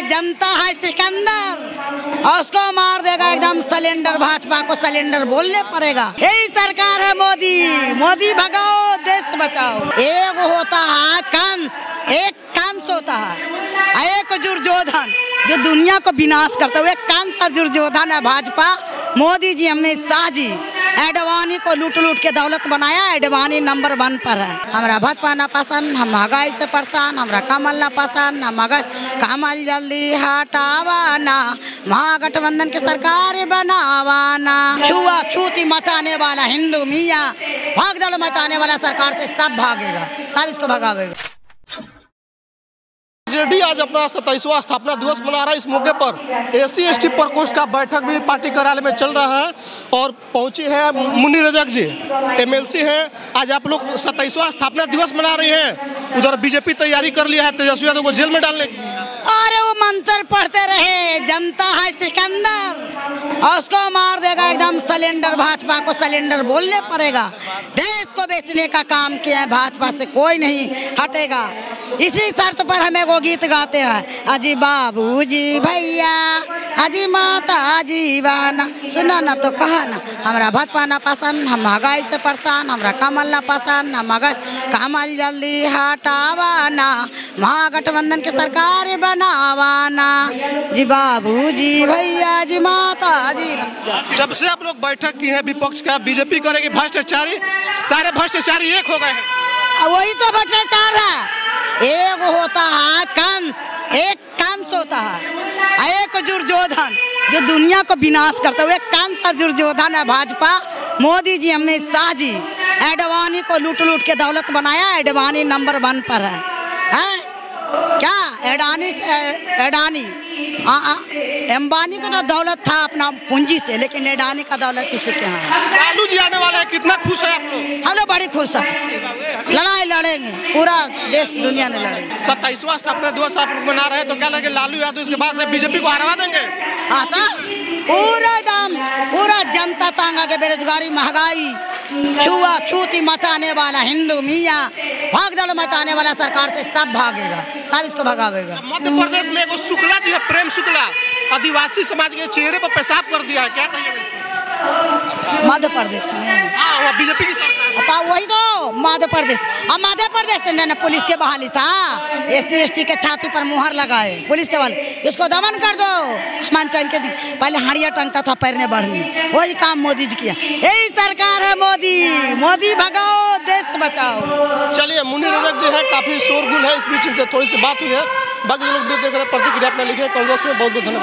जनता है सिकंदर और उसको मार देगा एकदम सिलेंडर। भाजपा को सिलेंडर बोलने पड़ेगा। यही सरकार है मोदी। मोदी भगाओ, देश बचाओ। एक होता है कंस, एक कंस होता है, एक दुर्योधन जो दुनिया को विनाश करता है। एक कंस और दुर्योधन है भाजपा। मोदी जी, हमने शाह जी अडानी को लूट के दौलत बनाया। अडानी नंबर 1 पर है। हमारा भाजपा ना पसंद, हम महंगाई से परेशान, हमारा कमल ना पसंद, हम कमल जल्दी हटावाना, महागठबंधन की सरकार बनावाना। छुआ छूती मचाने वाला हिंदू मियाँ, भागदौड़ मचाने वाला सरकार से सब भागेगा, सब इसको भगावेगा। जेडी आज अपना 27वां स्थापना दिवस मना रहा है। इस मौके पर SC/ST प्रकोष्ठ का बैठक भी पार्टी कार्यालय में चल रहा है और पहुंची है मुनी रजक जी, MLC है। आज आप लोग 27वां स्थापना दिवस मना रही हैं, उधर BJP तैयारी कर लिया है तेजस्वी यादव को जेल में डालने की। और वो मंत्र पढ़ते रहे, जनता है सिकंदर और उसको मार देगा एकदम सिलेंडर। भाजपा को सिलेंडर बोलने पड़ेगा। देश को बेचने का काम किया है भाजपा, से कोई नहीं हटेगा। इसी शर्त पर हमें वो गीत गाते हैं, अजी बाबूजी भैया, अजी माता जी वाना, सुना ना तो कहा ना। हमारा भाजपा ना पसंद, हम महंगाई से परेशान, हमारा कमल ना पसंद, हम कमल जल्दी हटावाना, महागठबंधन की सरकार बनावाना। जी बाबूजी भैया, जी माता जी। जब से आप लोग बैठक की है विपक्ष का, BJP करेगी भ्रष्टाचारी, सारे भ्रष्टाचारी एक हो गए हैं। वही तो भ्रष्टाचार है। एक होता है कंस, एक कंस होता है, एक दुर्योधन जो दुनिया को विनाश करता है। एक कंस और दुर्योधन है भाजपा। मोदी जी, हमने शाह जी अडानी को लूट के दौलत बनाया। अडानी नंबर 1 पर है, क्या अडानी अंबानी का तो दौलत था अपना पूंजी से, लेकिन अडानी का दौलत इसी के यहाँ। लालू जी आने वाला है, कितना खुश है आप लोग? हम लोग बड़ी खुश है। लड़ाई लड़ेंगे, पूरा देश दुनिया ने लड़ेगा। 27वां स्थापना दिवस आप लोग मना रहे हैं, तो क्या लगे लालू यादव इसके बाद से BJP को हरवा देंगे? आता पूरा दम, पूरा जनता तांगा के बेरोजगारी, महंगाई, छुआ छूती मचाने वाला हिंदू मियाँ, भागदौड़ मचाने वाला सरकार से सब भागेगा, सब इसको भगावेगा। मध्य प्रदेश में एगो शुक्ला जी है, प्रेम शुक्ला, आदिवासी समाज के चेहरे पर पेशाब कर दिया है, क्या कहिएगा? मध्य प्रदेश में BJP की सरकार, वही तो मध्य प्रदेश। हम मध्य प्रदेश में पुलिस के बहाली था, SC/ST के छाती पर मुहर लगाए पुलिस के बल, इसको दमन कर दो। मनचन के पहले हाड़िया टंगता था पैरने बढ़ने, वही काम मोदी जी किया। यही सरकार है मोदी। मोदी भगाओ, देश बचाओ। चलिए, मुनि रजक जो है काफी शोरगुल है, इस बीच इनसे थोड़ी सी बात हुई है। बाकी लोग देख रहे हैं, प्रतिक्रिया अपना लिखे। कांग्रेस में बहुत बहुत धन्यवाद।